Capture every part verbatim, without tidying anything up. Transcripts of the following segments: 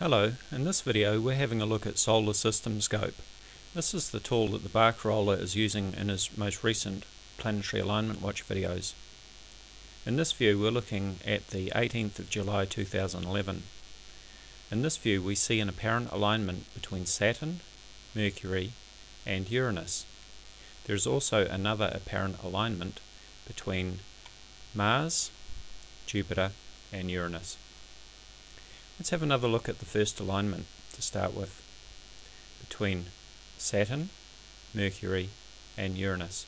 Hello, in this video we're having a look at Solar System Scope. This is the tool that the Thebarcaroller is using in his most recent Planetary Alignment Watch videos. In this view we're looking at the eighteenth of July two thousand eleven. In this view we see an apparent alignment between Saturn, Mercury and Uranus. There is also another apparent alignment between Mars, Jupiter and Uranus. Let's have another look at the first alignment to start with, between Saturn, Mercury and Uranus.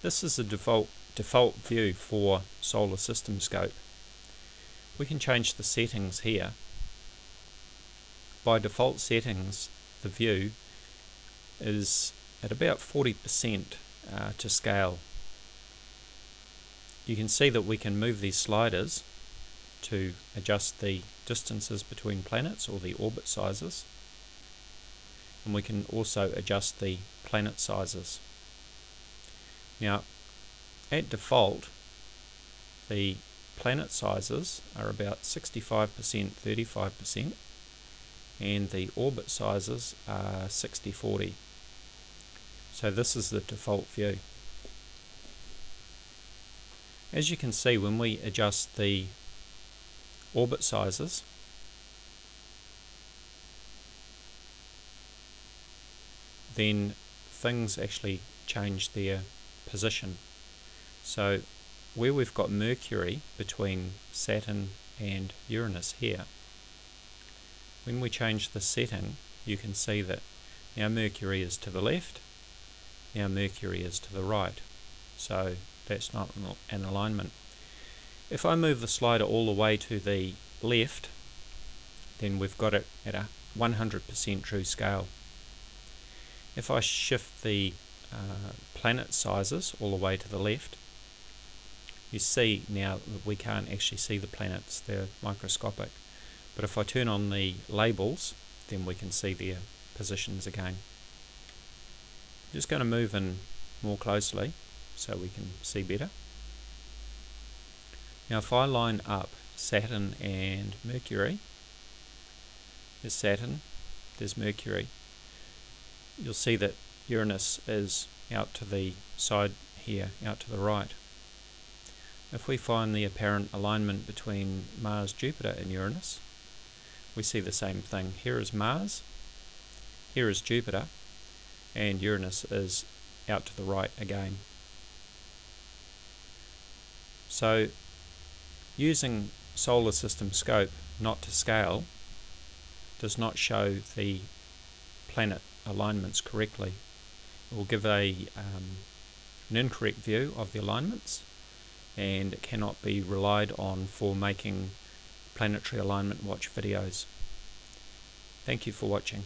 This is the default, default view for Solar System Scope. We can change the settings here. By default settings, the view is at about forty percent uh, to scale. You can see that we can move these sliders to adjust the distances between planets or the orbit sizes, and we can also adjust the planet sizes. Now at default the planet sizes are about sixty-five percent, thirty-five percent, and the orbit sizes are sixty forty. So this is the default view. As you can see, when we adjust the orbit sizes, then things actually change their position. So where we've got Mercury between Saturn and Uranus here, when we change the setting you can see that now Mercury is to the left, now Mercury is to the right, so that's not an alignment. If I move the slider all the way to the left, then we've got it at a one hundred percent true scale. If I shift the uh, planet sizes all the way to the left, you see now that we can't actually see the planets, they're microscopic. But if I turn on the labels, then we can see their positions again. I'm just going to move in more closely so we can see better. Now if I line up Saturn and Mercury, there's Saturn, there's Mercury, you'll see that Uranus is out to the side here, out to the right. If we find the apparent alignment between Mars, Jupiter and Uranus, we see the same thing. Here is Mars, here is Jupiter, and Uranus is out to the right again. So using Solar System Scope not to scale does not show the planet alignments correctly. It will give a, um, an incorrect view of the alignments, and it cannot be relied on for making planetary alignment watch videos. Thank you for watching.